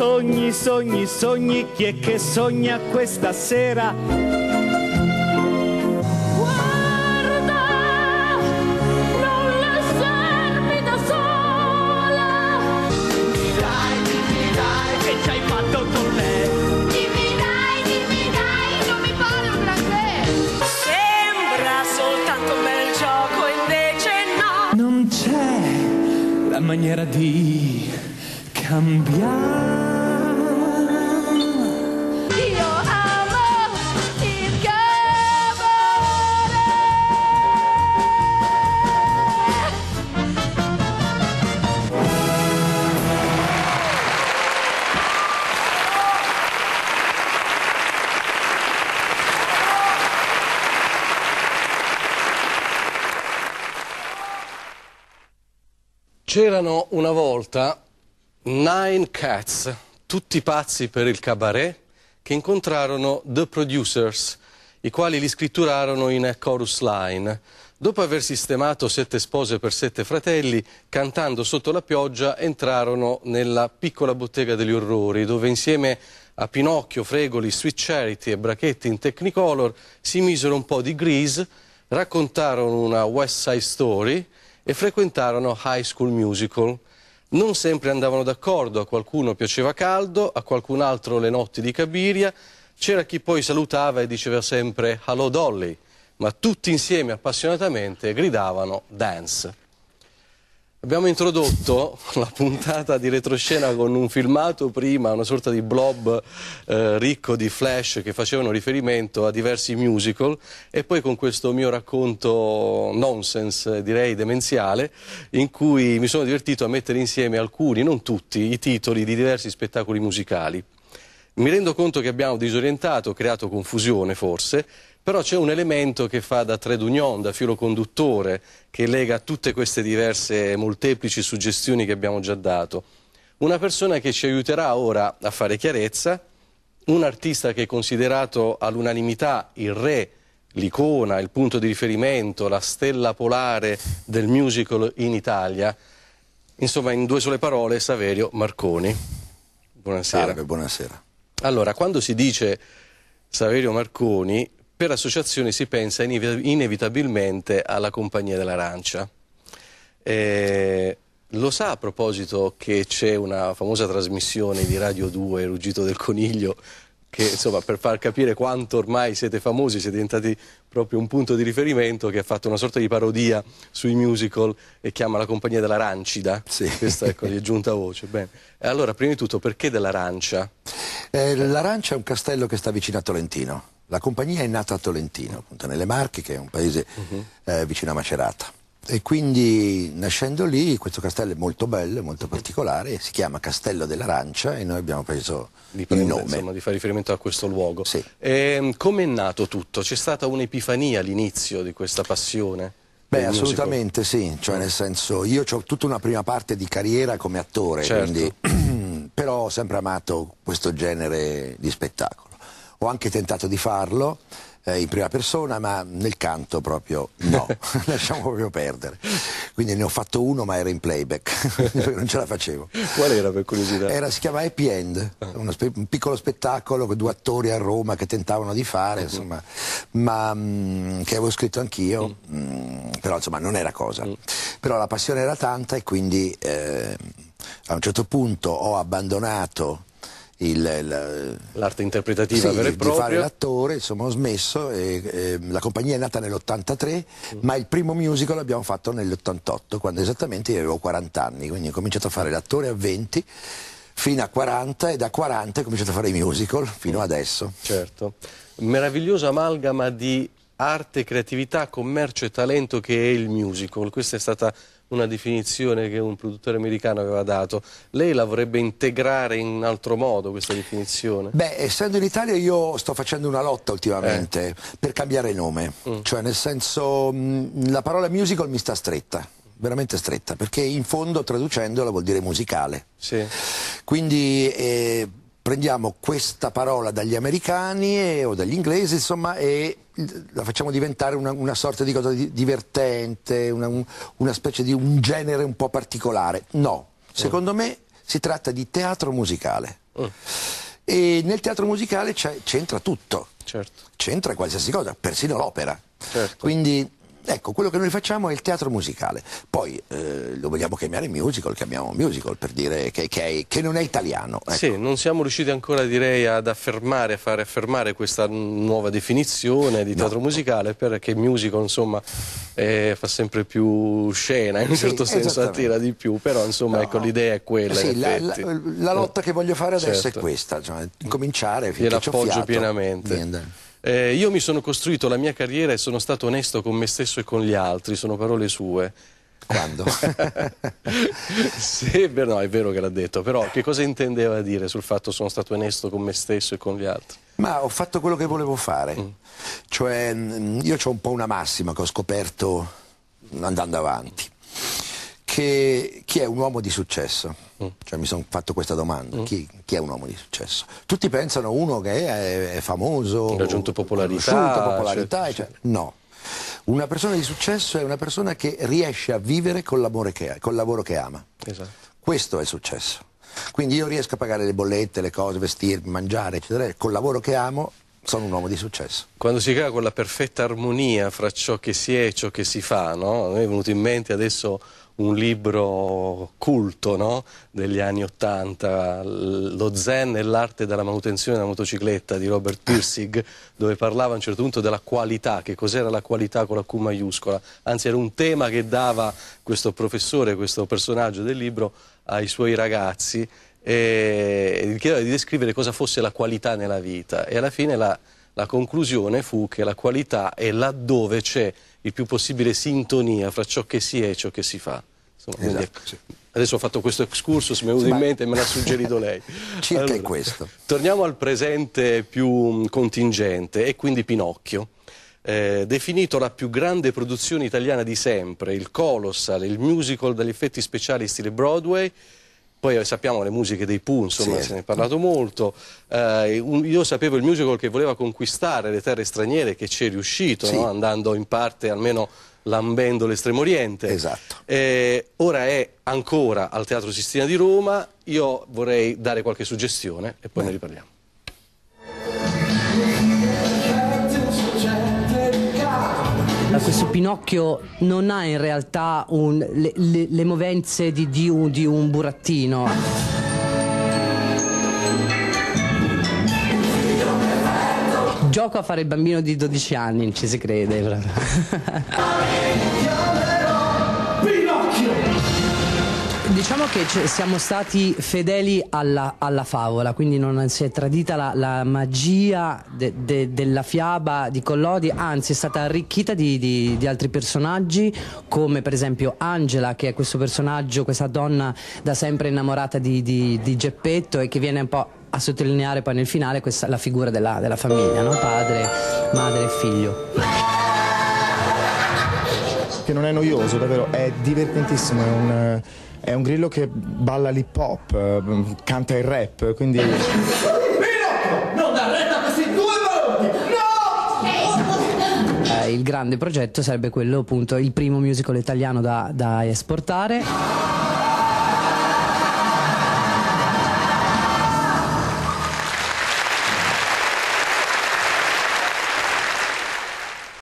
Sogni, sogni, sogni, chi è che sogna questa sera? Guarda, non lasciarmi da sola. Dimmi dai, che ci hai fatto con lei? Dimmi dai, non mi pare un granché. Sembra soltanto un bel gioco, invece no. Non c'è la maniera di cambiare. C'erano una volta 9 cats, tutti pazzi per il cabaret, che incontrarono The Producers, i quali li scritturarono in chorus line. Dopo aver sistemato 7 spose per 7 fratelli, cantando sotto la pioggia, entrarono nella piccola bottega degli orrori, dove insieme a Pinocchio, Fregoli, Sweet Charity e Brachetti in Technicolor si misero un po' di grease, raccontarono una West Side Story e frequentarono High School Musical. Non sempre andavano d'accordo, a qualcuno piaceva Caldo, a qualcun altro Le notti di Cabiria, c'era chi poi salutava e diceva sempre Hello Dolly, ma tutti insieme appassionatamente gridavano Dance. Abbiamo introdotto la puntata di retroscena con un filmato prima, una sorta di blob ricco di flash che facevano riferimento a diversi musical, e poi con questo mio racconto nonsense, direi demenziale, in cui mi sono divertito a mettere insieme alcuni, non tutti, i titoli di diversi spettacoli musicali. Mi rendo conto che abbiamo disorientato, creato confusione forse, però c'è un elemento che fa da thread union, da filo conduttore, che lega tutte queste diverse molteplici suggestioni che abbiamo già dato. Una persona che ci aiuterà ora a fare chiarezza, un artista che è considerato all'unanimità il re, l'icona, il punto di riferimento, la stella polare del musical in Italia. Insomma, in 2 sole parole, Saverio Marconi. Buonasera. Salve, buonasera. Allora, quando si dice Saverio Marconi, per associazione si pensa inevitabilmente alla Compagnia della Rancia. Lo sa a proposito che c'è una famosa trasmissione di Radio 2, Ruggito del Coniglio, che insomma, per far capire quanto ormai siete famosi, siete diventati proprio un punto di riferimento, che ha fatto una sorta di parodia sui musical e chiama la Compagnia della Rancida. Sì. Questa, ecco, gli è giunta voce. Bene. Allora, prima di tutto, perché della Rancia? La Rancia è un castello che sta vicino a Tolentino. La compagnia è nata a Tolentino, appunto, nelle Marche, che è un paese vicino a Macerata. E quindi, nascendo lì, questo castello è molto bello, molto particolare, si chiama Castello della Rancia e noi abbiamo preso il nome. Insomma, di fare riferimento a questo luogo. Sì. Come è nato tutto? C'è stata un'epifania all'inizio di questa passione? Beh, assolutamente sì, cioè nel senso, io ho tutta una prima parte di carriera come attore, certo. Quindi, però ho sempre amato questo genere di spettacolo. Ho anche tentato di farlo in prima persona, ma nel canto proprio no, lasciamo proprio perdere. Quindi ne ho fatto uno, ma era in playback, perché non ce la facevo. Qual era, per curiosità? Si chiama Happy End, un piccolo spettacolo con 2 attori a Roma che tentavano di fare, insomma, ma che avevo scritto anch'io, però insomma non era cosa. Però la passione era tanta e quindi a un certo punto ho abbandonato l'arte interpretativa, sì, vera e propria, di fare l'attore, insomma ho smesso e la compagnia è nata nell'83, ma il primo musical l'abbiamo fatto nell'88, quando esattamente io avevo 40 anni, quindi ho cominciato a fare l'attore a 20 fino a 40 e da 40 ho cominciato a fare i musical fino adesso. Certo, meravigliosa amalgama di arte, creatività, commercio e talento che è il musical. Questa è stata una definizione che un produttore americano aveva dato. Lei la vorrebbe integrare in un altro modo, questa definizione? Beh, essendo in Italia io sto facendo una lotta ultimamente per cambiare nome, cioè nel senso la parola musical mi sta stretta, veramente stretta, perché in fondo traducendola vuol dire musicale. Sì. Quindi prendiamo questa parola dagli americani o dagli inglesi, insomma, e la facciamo diventare una sorta di cosa divertente, una specie di un genere un po' particolare. No, secondo me Si tratta di teatro musicale. E nel teatro musicale c'entra tutto. Certo. C'entra qualsiasi cosa, persino l'opera. Certo. Quindi ecco, quello che noi facciamo è il teatro musicale. Poi lo vogliamo chiamare musical, chiamiamo musical per dire che non è italiano. Ecco. Sì, non siamo riusciti ancora, direi, ad affermare, a fare affermare questa nuova definizione di teatro musicale, perché musical, insomma, fa sempre più scena, in un certo senso attira di più, però insomma, ecco, l'idea è quella. Sì, la lotta che voglio fare adesso è questa, cioè cominciare finché c'ho fiato. Gliel'appoggio pienamente. Io mi sono costruito la mia carriera e sono stato onesto con me stesso e con gli altri, sono parole sue. Quando? Sì, no, è vero che l'ha detto, però che cosa intendeva dire sul fatto sono stato onesto con me stesso e con gli altri? Ma ho fatto quello che volevo fare, cioè io ho un po' una massima che ho scoperto andando avanti, che chi è un uomo di successo? Cioè mi sono fatto questa domanda, chi è un uomo di successo? Tutti pensano uno che è famoso, raggiunto popolarità, eccetera. No, una persona di successo è una persona che riesce a vivere col lavoro che ama. Esatto. Questo è il successo. Quindi io riesco a pagare le bollette, le cose, vestirmi, mangiare, eccetera, col lavoro che amo. Sono un uomo di successo. Quando si crea quella perfetta armonia fra ciò che si è e ciò che si fa, no? Mi è venuto in mente adesso un libro culto, no? Degli anni '80, Lo Zen e l'arte della manutenzione della motocicletta di Robert Pirsig, dove parlava a un certo punto della qualità, che cos'era la qualità con la Q maiuscola. Anzi, era un tema che dava questo professore, questo personaggio del libro, ai suoi ragazzi, e gli chiedeva di descrivere cosa fosse la qualità nella vita, e alla fine la conclusione fu che la qualità è laddove c'è il più possibile sintonia fra ciò che si è e ciò che si fa. Insomma, esatto, sì. Adesso ho fatto questo excursus, mi è venuto in mente e me l'ha suggerito lei. Circa allora, questo. Torniamo al presente più contingente, e quindi Pinocchio. Definito la più grande produzione italiana di sempre, il colossal, il musical dagli effetti speciali stile Broadway. Poi sappiamo le musiche dei Pooh, insomma, se ne è parlato molto. Io sapevo il musical che voleva conquistare le terre straniere, che ci è riuscito, no? Andando in parte almeno lambendo l'Estremo Oriente. Esatto. Ora è ancora al Teatro Sistina di Roma. Io vorrei dare qualche suggestione e poi ne riparliamo. Questo Pinocchio non ha in realtà le movenze di un burattino. Gioco a fare il bambino di 12 anni, ci si crede. Diciamo che siamo stati fedeli alla favola, quindi non si è tradita la magia della fiaba di Collodi, anzi è stata arricchita di altri personaggi, come per esempio Angela, che è questo personaggio, questa donna da sempre innamorata di Geppetto, e che viene un po' a sottolineare poi nel finale la figura della famiglia, no? Padre, madre e figlio. Che non è noioso, davvero, è divertentissimo, è un grillo che balla l'hip hop, canta il rap, quindi... Pinocchio, non dar retta a questi due baloni, no! Il grande progetto sarebbe quello, appunto, il primo musical italiano da esportare.